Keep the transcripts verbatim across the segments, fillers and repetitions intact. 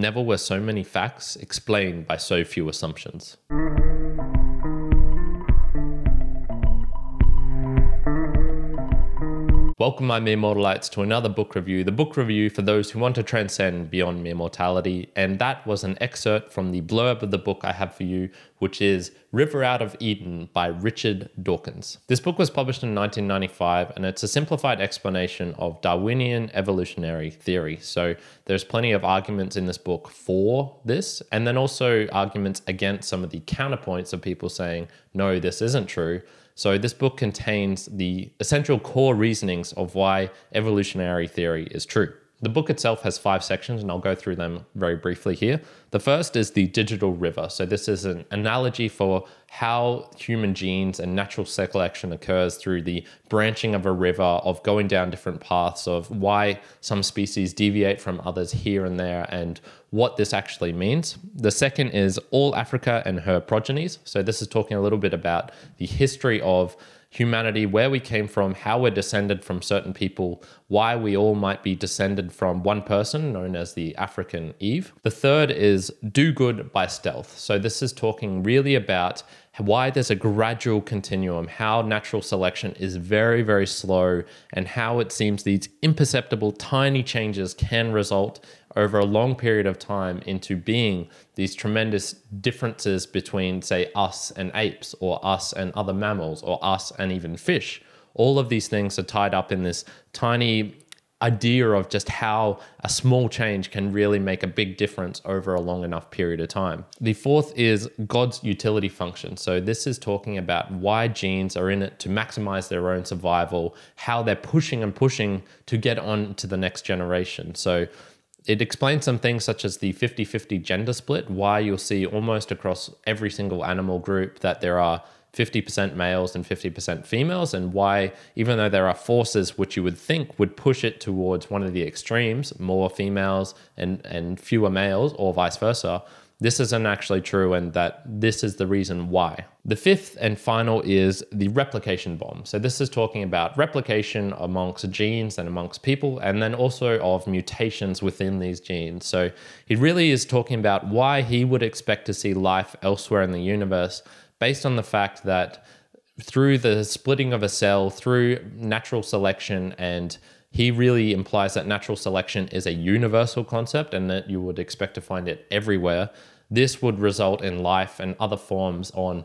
never were so many facts explained by so few assumptions. Welcome, my Mere Mortalites, to another book review, the book review for those who want to transcend beyond mere mortality, and that was an excerpt from the blurb of the book I have for you, which is River Out of Eden by Richard Dawkins. This book was published in nineteen ninety-five, and it's a simplified explanation of Darwinian evolutionary theory. So there's plenty of arguments in this book for this, and then also arguments against some of the counterpoints of people saying, no, this isn't true. So this book contains the essential core reasonings of why evolutionary theory is true. The book itself has five sections, and I'll go through them very briefly here. The first is the digital river. So this is an analogy for how human genes and natural selection occurs through the branching of a river, of going down different paths, of why some species deviate from others here and there, and what this actually means. The second is all Africa and her progenies. So this is talking a little bit about the history of humanity, where we came from, how we're descended from certain people, why we all might be descended from one person known as the African Eve. The third is do good by stealth. So this is talking really about why there's a gradual continuum, how natural selection is very, very slow, and how it seems these imperceptible tiny changes can result over a long period of time into being these tremendous differences between, say, us and apes, or us and other mammals, or us and even fish. All of these things are tied up in this tiny idea of just how a small change can really make a big difference over a long enough period of time. The fourth is God's utility function. So this is talking about why genes are in it to maximize their own survival, how they're pushing and pushing to get on to the next generation. So it explains some things such as the fifty fifty gender split, why you'll see almost across every single animal group that there are fifty percent males and fifty percent females, and why, even though there are forces which you would think would push it towards one of the extremes, more females and, and fewer males, or vice versa, this isn't actually true, and that this is the reason why. The fifth and final is the replication bomb. So this is talking about replication amongst genes and amongst people, and then also of mutations within these genes. So it really is talking about why he would expect to see life elsewhere in the universe, based on the fact that through the splitting of a cell, through natural selection, and he really implies that natural selection is a universal concept and that you would expect to find it everywhere, this would result in life and other forms on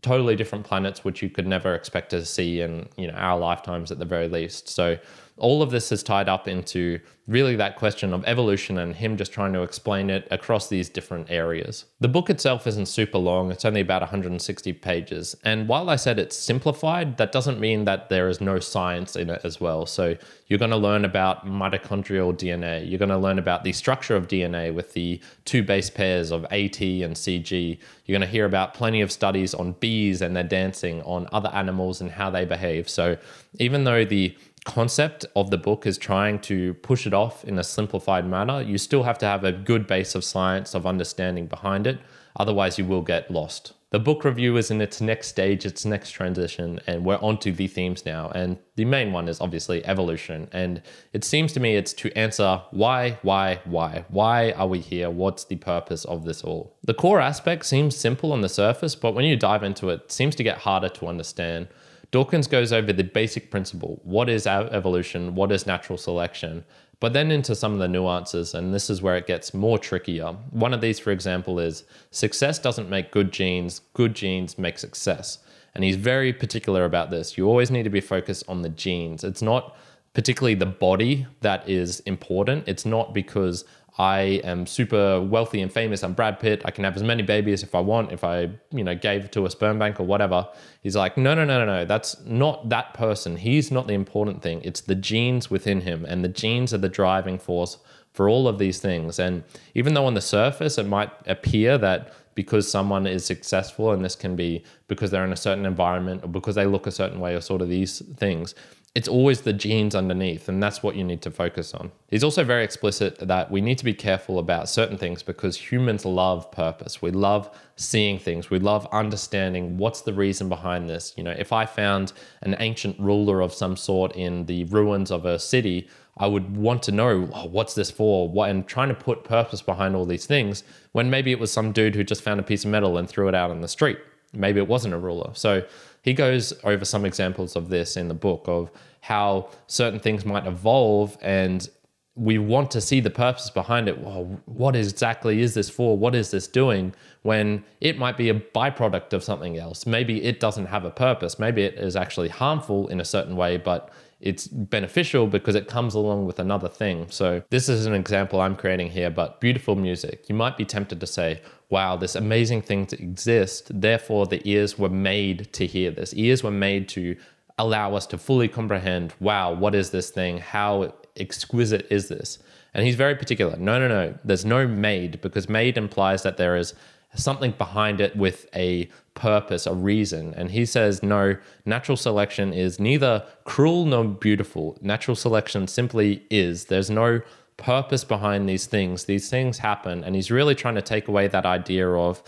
totally different planets, which you could never expect to see in, you know, our lifetimes at the very least. So all of this is tied up into really that question of evolution and him just trying to explain it across these different areas. The book itself isn't super long. It's only about one hundred sixty pages. And while I said it's simplified, that doesn't mean that there is no science in it as well. So you're going to learn about mitochondrial D N A. You're going to learn about the structure of D N A with the two base pairs of A T and C G. You're going to hear about plenty of studies on bees and their dancing, on other animals and how they behave. So even though the concept of the book is trying to push it off in a simplified manner, you still have to have a good base of science, of understanding behind it. Otherwise, you will get lost. The book review is in its next stage, its next transition, and we're onto the themes now. And the main one is obviously evolution. And it seems to me it's to answer why, why, why? Why are we here? What's the purpose of this all? The core aspect seems simple on the surface, but when you dive into it, it seems to get harder to understand. Dawkins goes over the basic principle, what is evolution, what is natural selection, but then into some of the nuances, and this is where it gets more trickier. One of these, for example, is success doesn't make good genes, good genes make success. And he's very particular about this. You always need to be focused on the genes. It's not particularly the body that is important. It's not because I am super wealthy and famous, I'm Brad Pitt, I can have as many babies if I want, if I, you know, gave to a sperm bank or whatever. He's like, no, no, no, no, no, that's not that person. He's not the important thing. It's the genes within him, and the genes are the driving force for all of these things. And even though on the surface it might appear that because someone is successful, and this can be because they're in a certain environment or because they look a certain way or sort of these things, it's always the genes underneath, and that's what you need to focus on. He's also very explicit that we need to be careful about certain things because humans love purpose. We love seeing things. We love understanding what's the reason behind this. You know, if I found an ancient ruler of some sort in the ruins of a city, I would want to know, oh, what's this for? What? And trying to put purpose behind all these things when maybe it was some dude who just found a piece of metal and threw it out on the street. Maybe it wasn't a ruler. So he goes over some examples of this in the book of how certain things might evolve and we want to see the purpose behind it. Well, what exactly is this for? What is this doing? When it might be a byproduct of something else. Maybe it doesn't have a purpose. Maybe it is actually harmful in a certain way, but it's beneficial because it comes along with another thing. So this is an example I'm creating here, but beautiful music. You might be tempted to say, wow, this amazing thing exists. Therefore, the ears were made to hear this. Ears were made to allow us to fully comprehend, wow, what is this thing? How exquisite is this? And he's very particular. No, no, no, there's no made, because made implies that there is something behind it with a purpose, a reason. And he says, no, natural selection is neither cruel nor beautiful. Natural selection simply is. There's no purpose behind these things. These things happen. And he's really trying to take away that idea of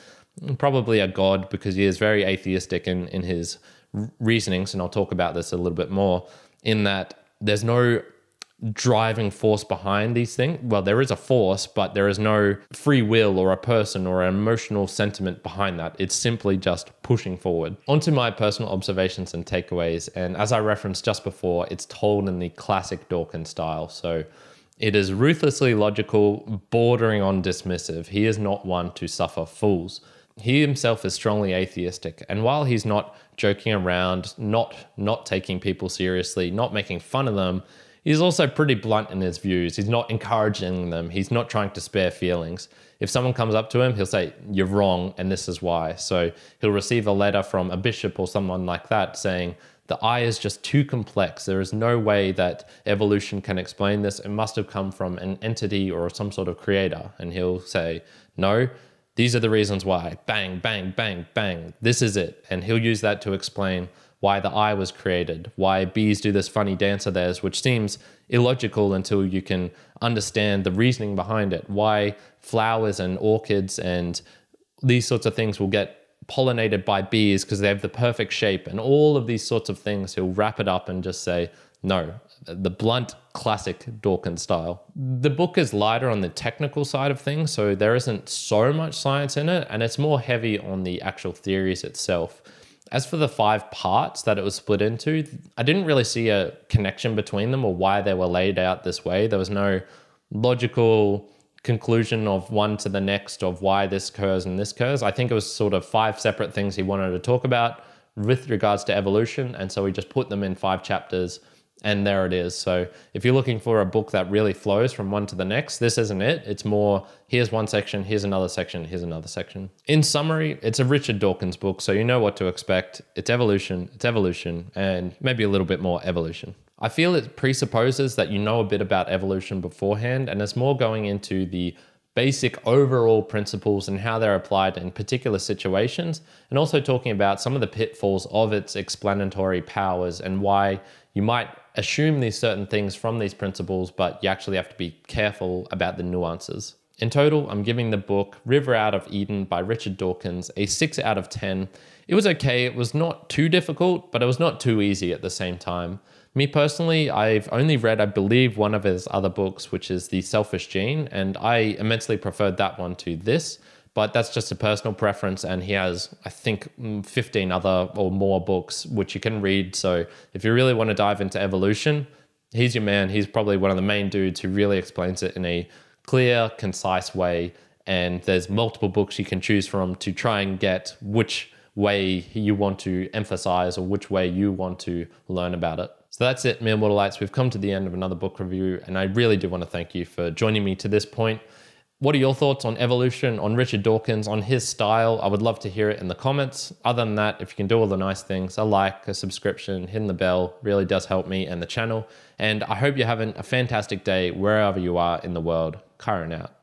probably a God, because he is very atheistic in, in his reasonings. And I'll talk about this a little bit more, in that there's no driving force behind these things. Well, there is a force, but there is no free will or a person or an emotional sentiment behind that. It's simply just pushing forward. Onto my personal observations and takeaways. And as I referenced just before, it's told in the classic Dawkins style. So it is ruthlessly logical, bordering on dismissive. He is not one to suffer fools. He himself is strongly atheistic. And while he's not joking around, not, not taking people seriously, not making fun of them, he's also pretty blunt in his views. He's not encouraging them. He's not trying to spare feelings. If someone comes up to him, he'll say, you're wrong, and this is why. So he'll receive a letter from a bishop or someone like that saying, the eye is just too complex. There is no way that evolution can explain this. It must have come from an entity or some sort of creator. And he'll say, no, these are the reasons why. Bang, bang, bang, bang. This is it. And he'll use that to explain why the eye was created, why bees do this funny dance of theirs, which seems illogical until you can understand the reasoning behind it, why flowers and orchids and these sorts of things will get pollinated by bees because they have the perfect shape, and all of these sorts of things. He'll wrap it up and just say, no, the blunt classic Dawkins style. The book is lighter on the technical side of things, so there isn't so much science in it, and it's more heavy on the actual theories itself. As for the five parts that it was split into, I didn't really see a connection between them or why they were laid out this way. There was no logical conclusion of one to the next of why this occurs and this occurs. I think it was sort of five separate things he wanted to talk about with regards to evolution. And so he just put them in five chapters, and there it is. So if you're looking for a book that really flows from one to the next, this isn't it. It's more, here's one section, here's another section, here's another section. In summary, it's a Richard Dawkins book, so you know what to expect. It's evolution, it's evolution, and maybe a little bit more evolution. I feel it presupposes that you know a bit about evolution beforehand, and it's more going into the basic overall principles and how they're applied in particular situations, and also talking about some of the pitfalls of its explanatory powers and why you might assume these certain things from these principles, but you actually have to be careful about the nuances. In total, I'm giving the book River Out of Eden by Richard Dawkins a six out of ten. It was okay, it was not too difficult, but it was not too easy at the same time. Me personally, I've only read, I believe, one of his other books, which is The Selfish Gene, and I immensely preferred that one to this, but that's just a personal preference, and he has, I think, fifteen other or more books which you can read. So if you really want to dive into evolution, he's your man. He's probably one of the main dudes who really explains it in a clear, concise way, and there's multiple books you can choose from to try and get which way you want to emphasize or which way you want to learn about it. So that's it, Mere Mortalites. We've come to the end of another book review, and I really do want to thank you for joining me to this point. What are your thoughts on evolution, on Richard Dawkins, on his style? I would love to hear it in the comments. Other than that, if you can do all the nice things, a like, a subscription, hitting the bell really does help me and the channel. And I hope you're having a fantastic day wherever you are in the world. Kyrin out.